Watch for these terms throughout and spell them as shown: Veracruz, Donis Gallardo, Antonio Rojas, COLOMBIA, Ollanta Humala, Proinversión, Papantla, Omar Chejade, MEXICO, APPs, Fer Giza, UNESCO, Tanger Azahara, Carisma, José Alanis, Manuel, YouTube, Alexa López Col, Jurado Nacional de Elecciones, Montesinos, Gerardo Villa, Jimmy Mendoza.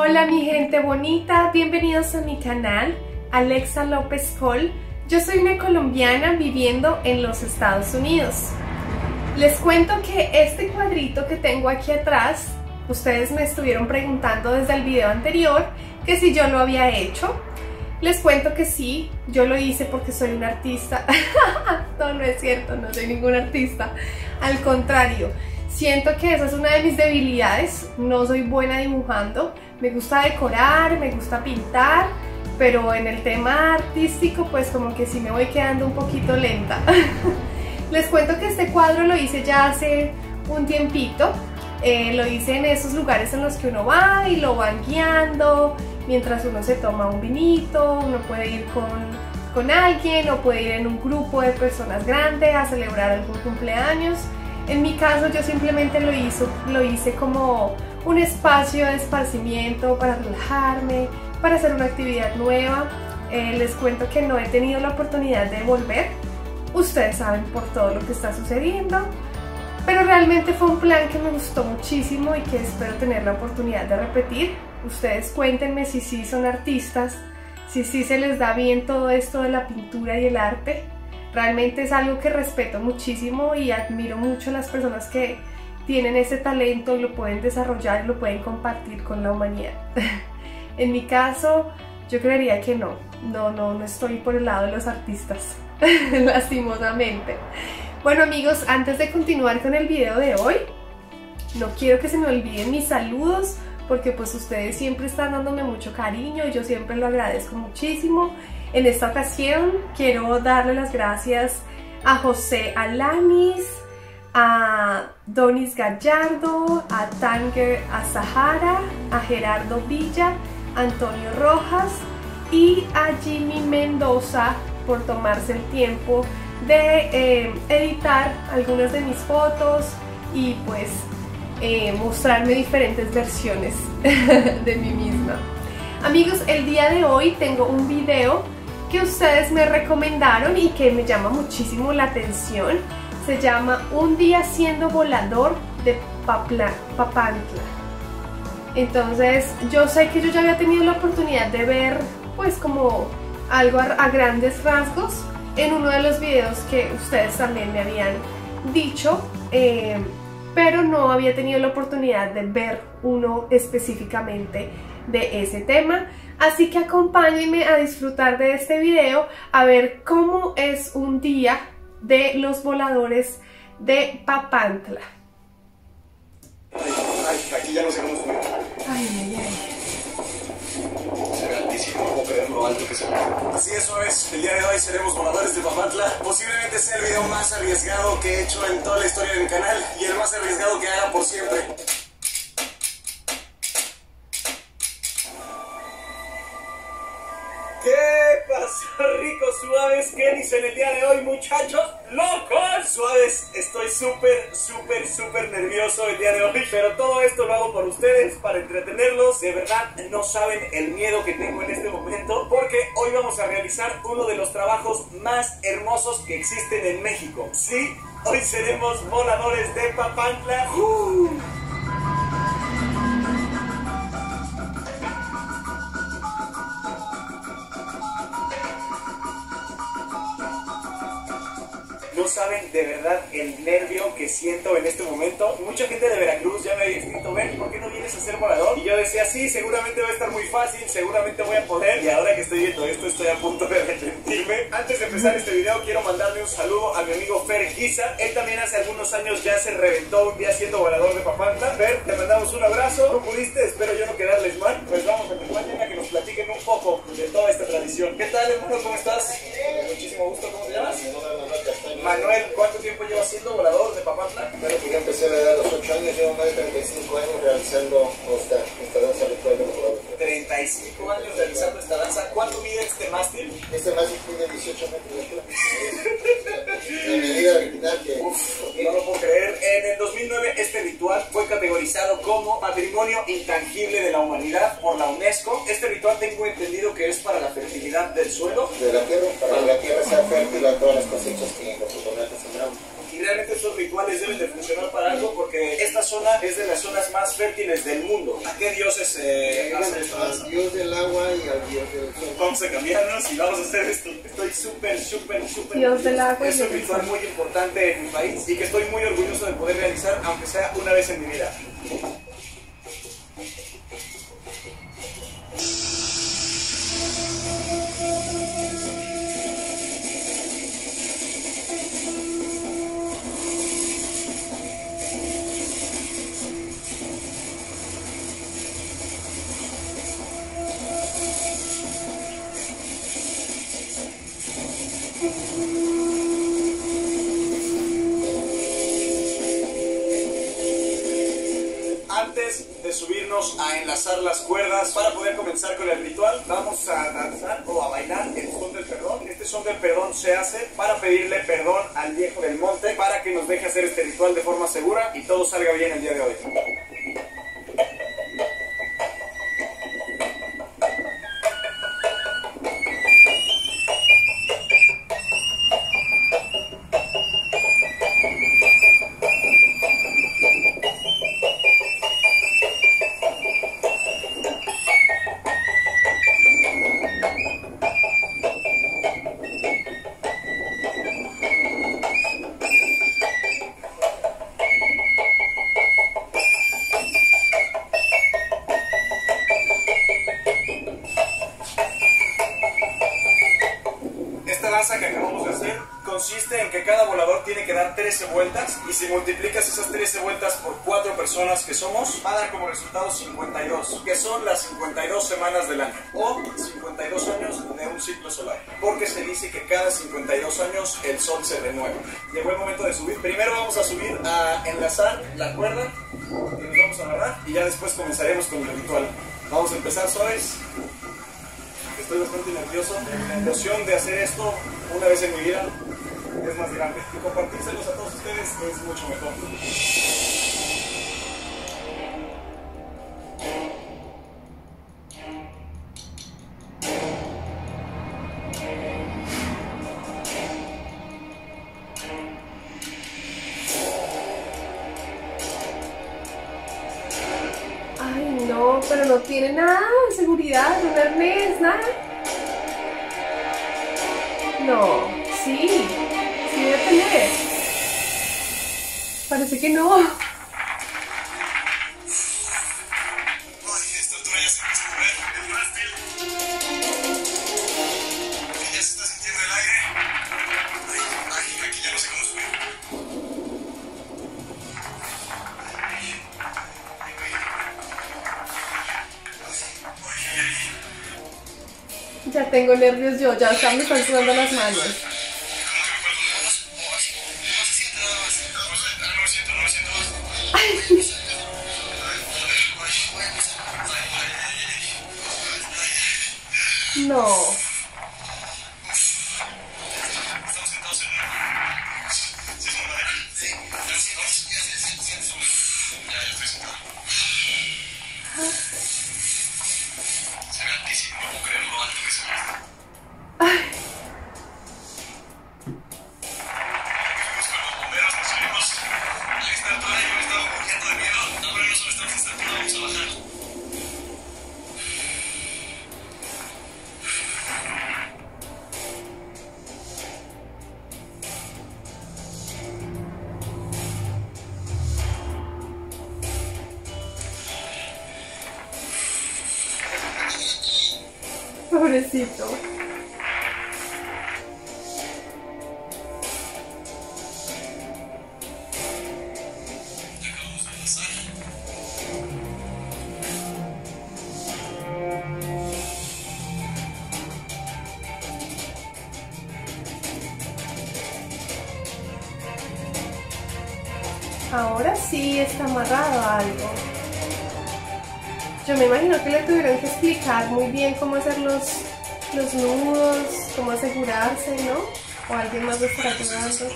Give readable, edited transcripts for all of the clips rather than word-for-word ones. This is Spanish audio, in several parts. Hola mi gente bonita, bienvenidos a mi canal Alexa López Col. Yo soy una colombiana viviendo en los Estados Unidos. Les cuento que este cuadrito que tengo aquí atrás, ustedes me estuvieron preguntando desde el video anterior que si yo lo había hecho. Les cuento que sí, yo lo hice porque soy una artista. No, no es cierto, no soy ningún artista. Al contrario, siento que esa es una de mis debilidades. No soy buena dibujando. Me gusta decorar, me gusta pintar, pero en el tema artístico pues como que sí me voy quedando un poquito lenta. Les cuento que este cuadro lo hice ya hace un tiempito. Lo hice en esos lugares en los que uno va y lo van guiando mientras uno se toma un vinito, uno puede ir con alguien o puede ir en un grupo de personas grandes a celebrar algún cumpleaños. En mi caso yo simplemente lo hice como un espacio de esparcimiento para relajarme, para hacer una actividad nueva. Les cuento que no he tenido la oportunidad de volver, ustedes saben por todo lo que está sucediendo, pero realmente fue un plan que me gustó muchísimo y que espero tener la oportunidad de repetir. Ustedes cuéntenme si sí son artistas, si sí se les da bien todo esto de la pintura y el arte. Realmente es algo que respeto muchísimo y admiro mucho a las personas que tienen ese talento y lo pueden desarrollar y lo pueden compartir con la humanidad. En mi caso, yo creería que no estoy por el lado de los artistas, lastimosamente. Bueno amigos, antes de continuar con el video de hoy, no quiero que se me olviden mis saludos porque pues ustedes siempre están dándome mucho cariño y yo siempre lo agradezco muchísimo. En esta ocasión quiero darle las gracias a José Alanis, a Donis Gallardo, a Tanger Azahara, a Gerardo Villa, a Antonio Rojas y a Jimmy Mendoza por tomarse el tiempo de editar algunas de mis fotos y pues mostrarme diferentes versiones de mí misma. Amigos, el día de hoy tengo un video que ustedes me recomendaron y que me llama muchísimo la atención. Se llama Un día siendo volador de Papantla. Entonces yo sé que yo ya había tenido la oportunidad de ver pues como algo a grandes rasgos en uno de los videos que ustedes también me habían dicho, pero no había tenido la oportunidad de ver uno específicamente de ese tema, así que acompáñenme a disfrutar de este video a ver cómo es un día de los voladores de Papantla. Ay, aquí ya nos hemos muerto. Se ve altísimo, no puedo creer lo alto que se ve. Así eso es, el día de hoy seremos voladores de Papantla. Posiblemente sea el video más arriesgado que he hecho en toda la historia de mi canal y el más arriesgado que haga por siempre. ¿Qué pasó, ricos, suaves, Kenny's en el día de hoy, muchachos? ¡Locos! Suaves, estoy súper nervioso el día de hoy, pero todo esto lo hago por ustedes, para entretenerlos. De verdad, no saben el miedo que tengo en este momento, porque hoy vamos a realizar uno de los trabajos más hermosos que existen en México. Sí, hoy seremos voladores de Papantla. No saben de verdad el nervio que siento en este momento. Mucha gente de Veracruz ya me había escrito: ven, ¿por qué no vienes a ser volador? Y yo decía, sí, seguramente va a estar muy fácil, seguramente voy a poder. Y ahora que estoy viendo esto, estoy a punto de arrepentirme. Antes de empezar este video, quiero mandarle un saludo a mi amigo Fer Giza. Él también hace algunos años ya se reventó un día siendo volador de Papantla. Fer, te mandamos un abrazo. No pudiste, espero yo no quedarles mal. Pues vamos, acompáñenme a que nos platiquen un poco de toda esta tradición. ¿Qué tal, hermano? ¿Cómo estás? Muchísimo gusto. ¿Cómo te llamas? Manuel, ¿cuánto tiempo llevas siendo volador de Papantla? Bueno, pues yo empecé a la edad de los 8 años, llevo más de 35 años realizando esta danza virtual de los voladores. 35 años realizando esta danza. ¿Cuánto mide este mástil? Este mástil mide 18 metros de mi medida original que... no lo puedo creer. En el 2009 este ritual fue categorizado como Patrimonio Intangible de la Humanidad por la UNESCO. Este ritual tengo entendido que es para la fertilidad del suelo. De la tierra, para que la tierra sea fértil a todas las cosechas que... Y realmente esos rituales deben de funcionar para algo, porque esta zona es de las zonas más fértiles del mundo. ¿A qué dioses hacen esto? Al dios del agua y al dios del sol. Vamos a cambiarnos y vamos a hacer esto. Estoy súper dios del agua. Es un ritual muy importante en mi país y que estoy muy orgulloso de poder realizar, aunque sea una vez en mi vida. De subirnos a enlazar las cuerdas para poder comenzar con el ritual, vamos a danzar o a bailar el son del perdón. Este son del perdón se hace para pedirle perdón al viejo del monte para que nos deje hacer este ritual de forma segura y todo salga bien el día de hoy. Que acabamos de hacer consiste en que cada volador tiene que dar 13 vueltas y si multiplicas esas 13 vueltas por 4 personas que somos, va a dar como resultado 52, que son las 52 semanas del año o 52 años de un ciclo solar, porque se dice que cada 52 años el sol se renueva. Llegó el momento de subir. Primero vamos a subir a enlazar la cuerda y nos vamos a agarrar y ya después comenzaremos con el ritual. Vamos a empezar suaves. Estoy bastante nervioso. La emoción de hacer esto una vez en mi vida es más grande. Y compartírselos a todos ustedes es mucho mejor. Ay, no, pero no tiene nada de seguridad, un arnés, nada. No, sí debe tener. Parece que no. Ya tengo nervios yo, ya me están sudando las manos. Ay. No. Pobrecito. Ahora sí está amarrado a algo. Yo me imagino que le tuvieron que explicar muy bien cómo hacer los nudos, cómo asegurarse, ¿no? O alguien más lo estará ayudando.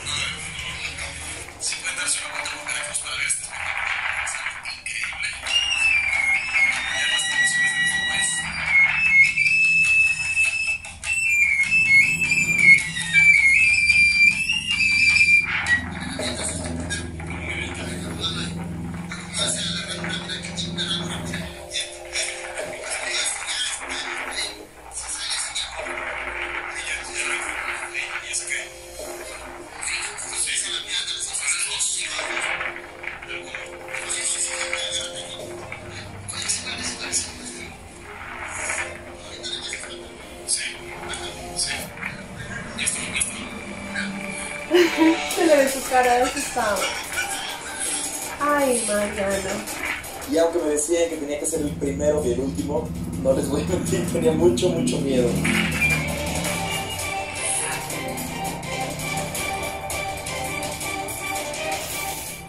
Se le ve su cara de asustado. Ay, Mariana. Y aunque me decían que tenía que ser el primero y el último, no les voy a mentir, tenía mucho, mucho miedo.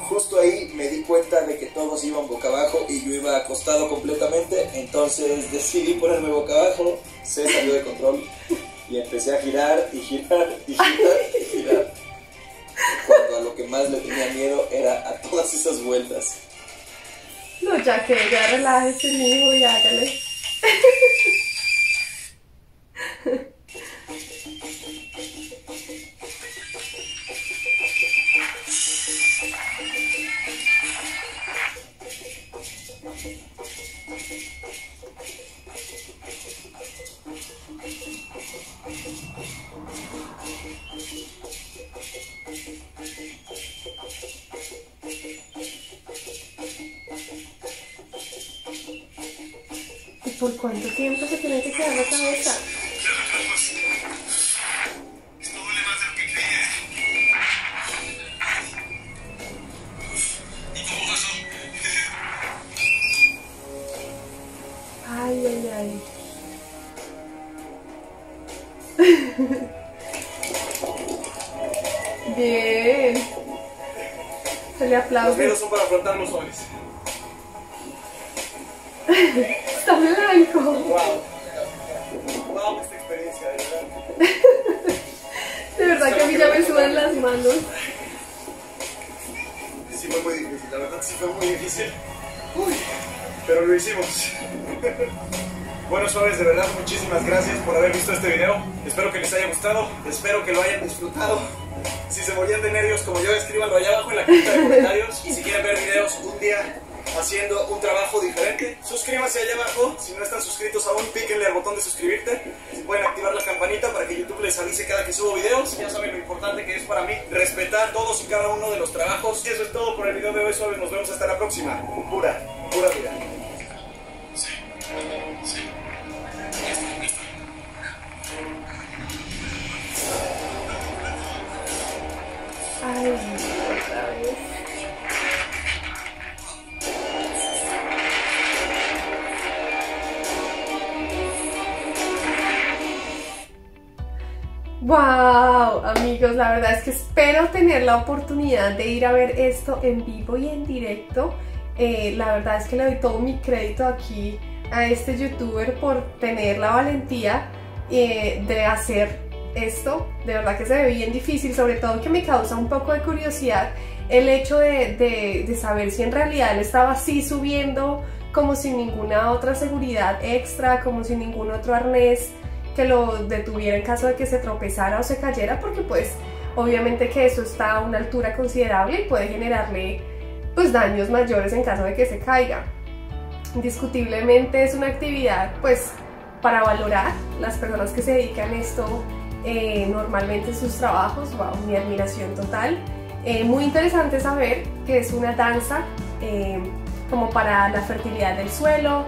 Justo ahí me di cuenta de que todos iban boca abajo y yo iba acostado completamente, entonces decidí ponerme boca abajo, se salió de control y empecé a girar y girar y girar y girar. Cuando a lo que más le tenía miedo era a todas esas vueltas. No, ya que ya relájese, mijo, y hágale. ¿Por cuánto tiempo se tiene que quedar la cabeza? Esto duele más de lo que creía. ¿Y cómo pasó? Ay, ay, ay. Bien. Se le aplaude. Los dedos son para afrontar los soles. Está blanco. Wow. Wow, esta experiencia, de verdad. De verdad que a mí ya me sudan las manos. Sí fue muy difícil, la verdad sí fue muy difícil. Uy, pero lo hicimos. Bueno, suaves, de verdad muchísimas gracias por haber visto este video. Espero que les haya gustado, espero que lo hayan disfrutado. Si se morían de nervios como yo, escríbanlo allá abajo en la cajita de comentarios. Si quieren ver videos un día haciendo un trabajo diferente, suscríbanse allá abajo. Si no están suscritos aún, píquenle al botón de suscribirte. Pueden activar la campanita para que YouTube les avise cada que subo videos. Ya saben lo importante que es para mí respetar todos y cada uno de los trabajos. Y eso es todo por el video de hoy, suaves. Nos vemos hasta la próxima. Pura, pura vida. Sí. Ay, wow, amigos, la verdad es que espero tener la oportunidad de ir a ver esto en vivo y en directo. La verdad es que le doy todo mi crédito aquí a este youtuber por tener la valentía de hacer esto. De verdad que se ve bien difícil, sobre todo que me causa un poco de curiosidad el hecho de saber si en realidad él estaba así subiendo como sin ninguna otra seguridad extra, como sin ningún otro arnés que lo detuviera en caso de que se tropezara o se cayera, porque pues obviamente que eso está a una altura considerable y puede generarle pues daños mayores en caso de que se caiga. Indiscutiblemente es una actividad pues para valorar. Las personas que se dedican esto normalmente en sus trabajos, wow, mi admiración total. Muy interesante saber que es una danza como para la fertilidad del suelo,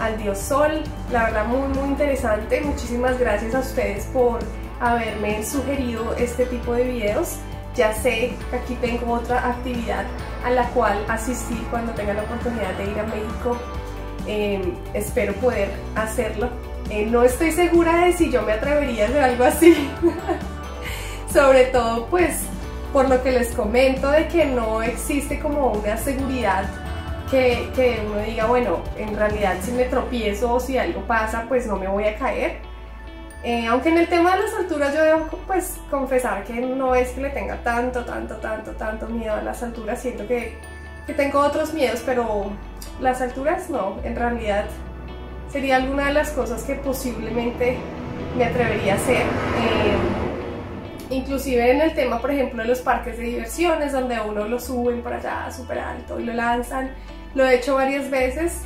al dios sol. La verdad muy muy interesante. Muchísimas gracias a ustedes por haberme sugerido este tipo de videos. Ya sé que aquí tengo otra actividad a la cual asistir cuando tenga la oportunidad de ir a México. Espero poder hacerlo. No estoy segura de si yo me atrevería a hacer algo así. Sobre todo pues por lo que les comento de que no existe como una seguridad que uno diga, bueno, en realidad si me tropiezo o si algo pasa, pues no me voy a caer. Aunque en el tema de las alturas yo debo pues confesar que no es que le tenga tanto miedo a las alturas. Siento que tengo otros miedos, pero las alturas no, en realidad sería alguna de las cosas que posiblemente me atrevería a hacer. Inclusive en el tema, por ejemplo, de los parques de diversiones, donde a uno lo suben para allá súper alto y lo lanzan. Lo he hecho varias veces,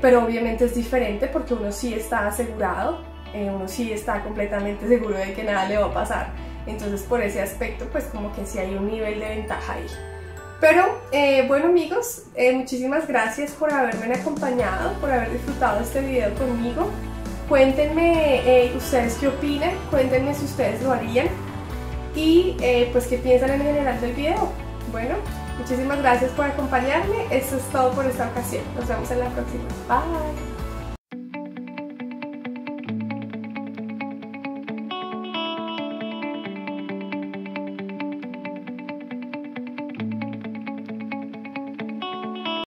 pero obviamente es diferente porque uno sí está asegurado, uno sí está completamente seguro de que nada le va a pasar. Entonces por ese aspecto pues como que sí hay un nivel de ventaja ahí. Pero bueno amigos, muchísimas gracias por haberme acompañado, por haber disfrutado este video conmigo. Cuéntenme ustedes qué opinan, cuéntenme si ustedes lo harían y pues qué piensan en general del video. Bueno, muchísimas gracias por acompañarme, eso es todo por esta ocasión, nos vemos en la próxima, bye.